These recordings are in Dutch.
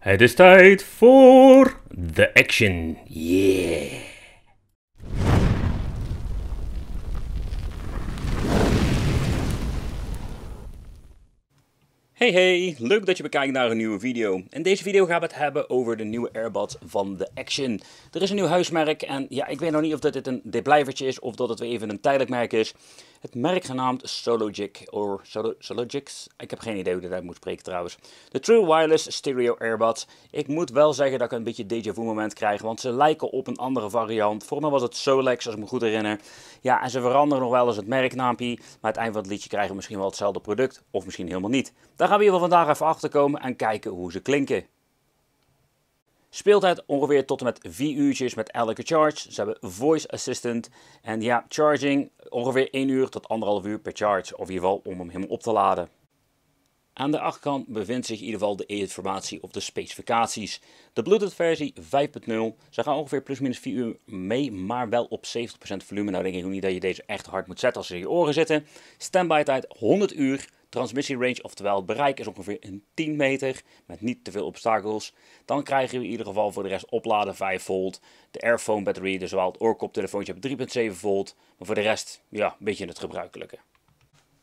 Het is tijd voor de action, yeah! Hey hey, leuk dat je bekijkt naar een nieuwe video. In deze video gaan we het hebben over de nieuwe Airbuds van de Action. Er is een nieuw huismerk en ja, ik weet nog niet of dit een deblijvertje is of dat het weer even een tijdelijk merk is. Het merk genaamd Sologic, of Sologics, ik heb geen idee hoe dat uit moet spreken trouwens. De True Wireless Stereo Airbuds. Ik moet wel zeggen dat ik een beetje déjà vu moment krijg, want ze lijken op een andere variant. Voor mij was het Solex, als ik me goed herinner. Ja, en ze veranderen nog wel eens het merknaampje, maar aan het eind van het liedje krijgen we misschien wel hetzelfde product, of misschien helemaal niet. Daar gaan we hier vandaag even achterkomen en kijken hoe ze klinken. Speeltijd ongeveer tot en met 4 uurtjes met elke charge. Ze hebben voice assistant en ja, charging ongeveer 1 uur tot 1,5 uur per charge. Of in ieder geval om hem helemaal op te laden. Aan de achterkant bevindt zich in ieder geval de informatie of de specificaties. De Bluetooth versie 5.0. Ze gaan ongeveer plus-minus 4 uur mee, maar wel op 70% volume. Nou denk ik ook niet dat je deze echt hard moet zetten als ze in je oren zitten. Standby tijd 100 uur. Transmissierange, oftewel het bereik, is ongeveer een 10 meter met niet te veel obstakels. Dan krijgen we in ieder geval voor de rest opladen 5 volt. De Airphone battery, dus zowel het oorkoptelefoontje op 3.7 volt. Maar voor de rest, ja, een beetje het gebruikelijke.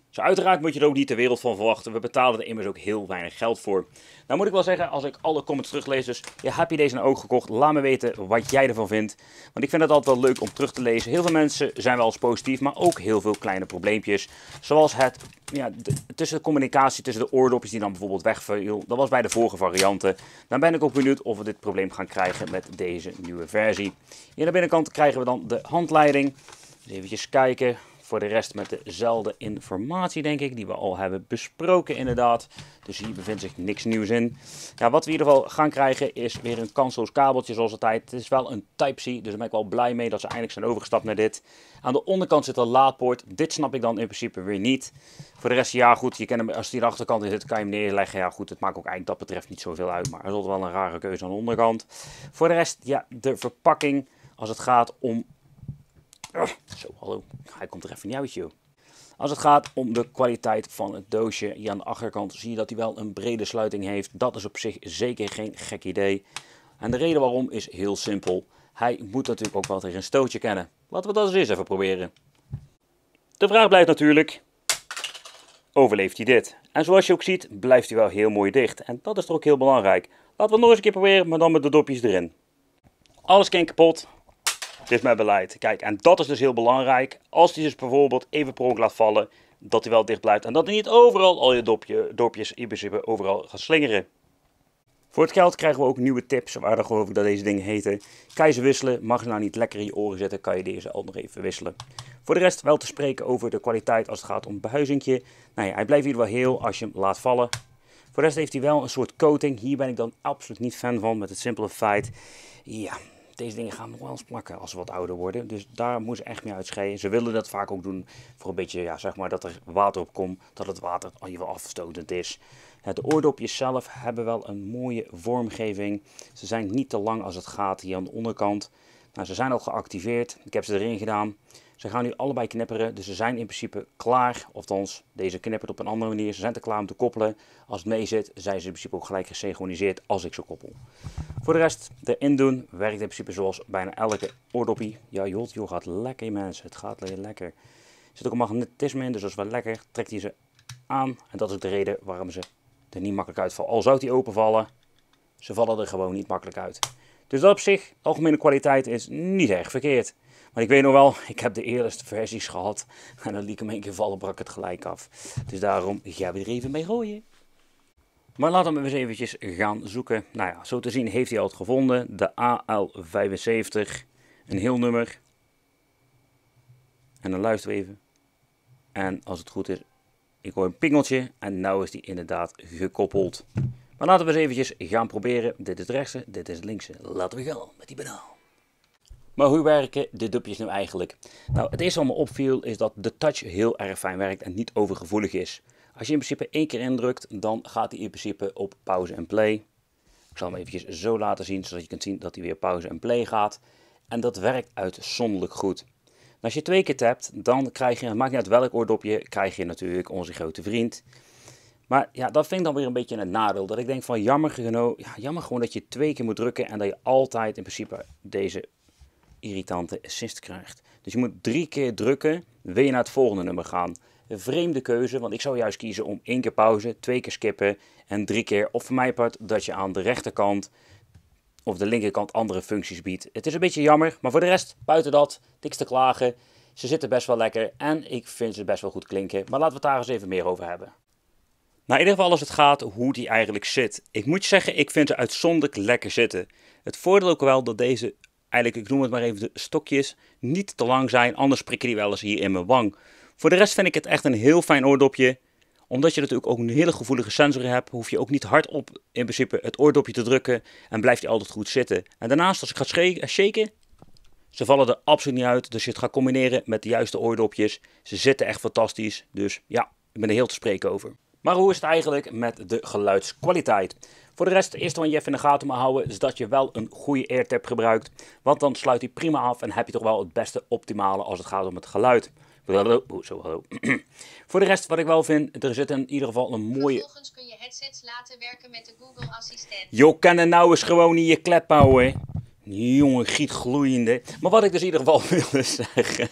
Dus uiteraard moet je er ook niet de wereld van verwachten. We betalen er immers ook heel weinig geld voor. Nou moet ik wel zeggen, als ik alle comments teruglees, dus ja, heb je deze nou ook gekocht? Laat me weten wat jij ervan vindt. Want ik vind het altijd wel leuk om terug te lezen. Heel veel mensen zijn wel eens positief, maar ook heel veel kleine probleempjes. Zoals het, ja, tussen de communicatie, tussen de oordopjes die dan bijvoorbeeld wegviel. Dat was bij de vorige varianten. Dan ben ik ook benieuwd of we dit probleem gaan krijgen met deze nieuwe versie. Hier aan de binnenkant krijgen we dan de handleiding. Dus eventjes kijken. Voor de rest met dezelfde informatie, denk ik, die we al hebben besproken inderdaad. Dus hier bevindt zich niks nieuws in. Ja, wat we in ieder geval gaan krijgen is weer een kansloos kabeltje zoals altijd. Het is wel een Type-C, dus daar ben ik wel blij mee dat ze eindelijk zijn overgestapt naar dit. Aan de onderkant zit een laadpoort. Dit snap ik dan in principe weer niet. Voor de rest, ja goed, je kan hem, als die aan de achterkant in zit, kan je hem neerleggen. Ja goed, het maakt ook eigenlijk dat betreft niet zoveel uit, maar er is wel een rare keuze aan de onderkant. Voor de rest, ja, de verpakking als het gaat om... Zo, hallo. Hij komt er even niet uit, joh. Als het gaat om de kwaliteit van het doosje, hier aan de achterkant zie je dat hij wel een brede sluiting heeft. Dat is op zich zeker geen gek idee. En de reden waarom is heel simpel. Hij moet natuurlijk ook wel tegen een stootje kennen. Laten we dat eens even proberen. De vraag blijft natuurlijk, overleeft hij dit? En zoals je ook ziet, blijft hij wel heel mooi dicht. En dat is toch ook heel belangrijk. Laten we het nog eens een keer proberen, maar dan met de dopjes erin. Alles kan kapot. Dit is mijn beleid. Kijk, en dat is dus heel belangrijk. Als hij dus bijvoorbeeld even per ongeluk laat vallen, dat hij wel dicht blijft. En dat hij niet overal al je dopjes in principe overal gaat slingeren. Voor het geld krijgen we ook nieuwe tips, waar dan geloof ik dat deze dingen heten. Kan je ze wisselen, mag ze nou niet lekker in je oren zetten, kan je deze al nog even wisselen. Voor de rest wel te spreken over de kwaliteit als het gaat om behuizingje. Nou ja, hij blijft hier wel heel als je hem laat vallen. Voor de rest heeft hij wel een soort coating. Hier ben ik dan absoluut niet fan van, met het simpele feit. Ja... Deze dingen gaan nog wel eens plakken als ze wat ouder worden. Dus daar moeten ze echt mee uitscheiden. Ze willen dat vaak ook doen voor een beetje, ja, zeg maar, dat er water op komt. Dat het water al je wel afstotend is. De oordopjes zelf hebben wel een mooie vormgeving. Ze zijn niet te lang als het gaat hier aan de onderkant. Nou, ze zijn al geactiveerd. Ik heb ze erin gedaan. Ze gaan nu allebei knipperen. Dus ze zijn in principe klaar. Althans, deze knippert op een andere manier. Ze zijn te klaar om te koppelen. Als het mee zit, zijn ze in principe ook gelijk gesynchroniseerd als ik ze koppel. Voor de rest, de indoen werkt in principe zoals bijna elke oordoppie. Ja, joh, gaat lekker mensen. Het gaat lekker. Er zit ook een magnetisme in, dus dat is wel lekker. Trekt hij ze aan. En dat is ook de reden waarom ze er niet makkelijk uitvallen. Al zou die openvallen, ze vallen er gewoon niet makkelijk uit. Dus dat op zich, de algemene kwaliteit is niet erg verkeerd. Maar ik weet nog wel, ik heb de eerste versies gehad. En dan liet ik hem een keer vallen, brak het gelijk af. Dus daarom gaan we er even mee gooien. Maar laten we hem eens eventjes gaan zoeken. Nou ja, zo te zien heeft hij al het gevonden. De AL75. Een heel nummer. En dan luisteren we even. En als het goed is, ik hoor een pingeltje. En nou is die inderdaad gekoppeld. Maar laten we eens eventjes gaan proberen. Dit is het rechtse, dit is het linkse. Laten we gaan met die banaal. Maar hoe werken de dopjes nu eigenlijk? Nou, het eerste wat me opviel is dat de touch heel erg fijn werkt en niet overgevoelig is. Als je in principe 1 keer indrukt, dan gaat hij in principe op pauze en play. Ik zal hem eventjes zo laten zien, zodat je kunt zien dat hij weer pauze en play gaat. En dat werkt uitzonderlijk goed. En als je 2 keer tapt, dan krijg je, het maakt niet uit welk oordopje, krijg je natuurlijk onze grote vriend. Maar ja, dat vind ik dan weer een beetje een nadeel. Dat ik denk van jammer, ja, jammer gewoon dat je 2 keer moet drukken en dat je altijd in principe deze irritante assist krijgt. Dus je moet 3 keer drukken, wil je naar het volgende nummer gaan. Een vreemde keuze, want ik zou juist kiezen om 1 keer pauze, 2 keer skippen en 3 keer, of voor mijn part, dat je aan de rechterkant of de linkerkant andere functies biedt. Het is een beetje jammer, maar voor de rest, buiten dat, niks te klagen. Ze zitten best wel lekker en ik vind ze best wel goed klinken, maar laten we het daar eens even meer over hebben. Nou, in ieder geval als het gaat hoe die eigenlijk zit. Ik moet je zeggen, ik vind ze uitzonderlijk lekker zitten. Het voordeel ook wel dat deze, eigenlijk ik noem het maar even de stokjes, niet te lang zijn, anders prikken die wel eens hier in mijn wang. Voor de rest vind ik het echt een heel fijn oordopje. Omdat je natuurlijk ook een hele gevoelige sensor hebt, hoef je ook niet hard op in principe het oordopje te drukken en blijft die altijd goed zitten. En daarnaast, als ik ga shaken, ze vallen er absoluut niet uit. Dus je het gaat combineren met de juiste oordopjes. Ze zitten echt fantastisch. Dus ja, ik ben er heel te spreken over. Maar hoe is het eigenlijk met de geluidskwaliteit? Voor de rest, het eerste wat je even in de gaten moet houden, is dat je wel een goede eartap gebruikt. Want dan sluit hij prima af en heb je toch wel het beste optimale als het gaat om het geluid. Hallo. Voor de rest, wat ik wel vind, er zit in ieder geval een mooie... Vervolgens kun je headsets laten werken met de Google Assistent. Jo, kan er nou eens gewoon in je klep houden. Jongen, giet gloeiende. Maar wat ik dus in ieder geval wilde zeggen...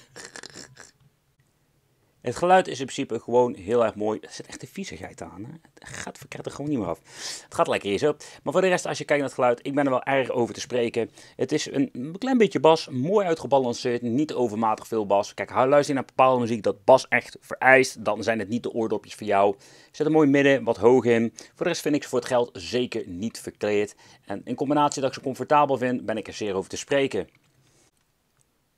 Het geluid is in principe gewoon heel erg mooi. Er zit echt een viezigheid aan. Hè? Het gaat verkeerd er gewoon niet meer af. Het gaat lekker hier zo. Maar voor de rest, als je kijkt naar het geluid, ik ben er wel erg over te spreken. Het is een klein beetje bas. Mooi uitgebalanceerd. Niet overmatig veel bas. Kijk, luister je naar bepaalde muziek dat bas echt vereist, dan zijn het niet de oordopjes voor jou. Zet een mooi midden, wat hoog in. Voor de rest vind ik ze voor het geld zeker niet verkleed. En in combinatie dat ik ze comfortabel vind, ben ik er zeer over te spreken.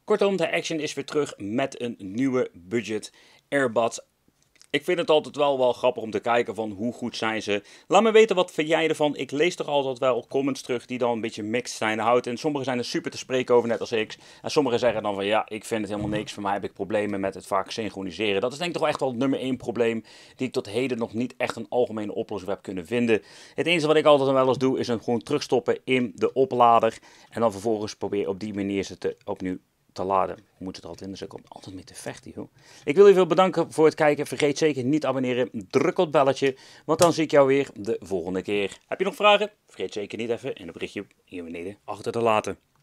Kortom, de Action is weer terug met een nieuwe budget AirBuds. Ik vind het altijd wel grappig om te kijken van hoe goed zijn ze. Laat me weten, wat vind jij ervan? Ik lees toch altijd wel comments terug die dan een beetje mixed zijn. En sommigen zijn er super te spreken over, net als ik. En sommigen zeggen dan van ja, ik vind het helemaal niks. Voor mij heb ik problemen met het vaak synchroniseren. Dat is denk ik toch echt wel het nummer 1 probleem die ik tot heden nog niet echt een algemene oplossing heb kunnen vinden. Het enige wat ik altijd wel eens doe is hem gewoon terugstoppen in de oplader. En dan vervolgens probeer op die manier ze opnieuw te laden. Moet het altijd in, dus ik kom altijd mee te vechten, joh. Ik wil je veel bedanken voor het kijken. Vergeet zeker niet te abonneren. Druk op het belletje, want dan zie ik jou weer de volgende keer. Heb je nog vragen? Vergeet zeker niet even een berichtje hier beneden achter te laten.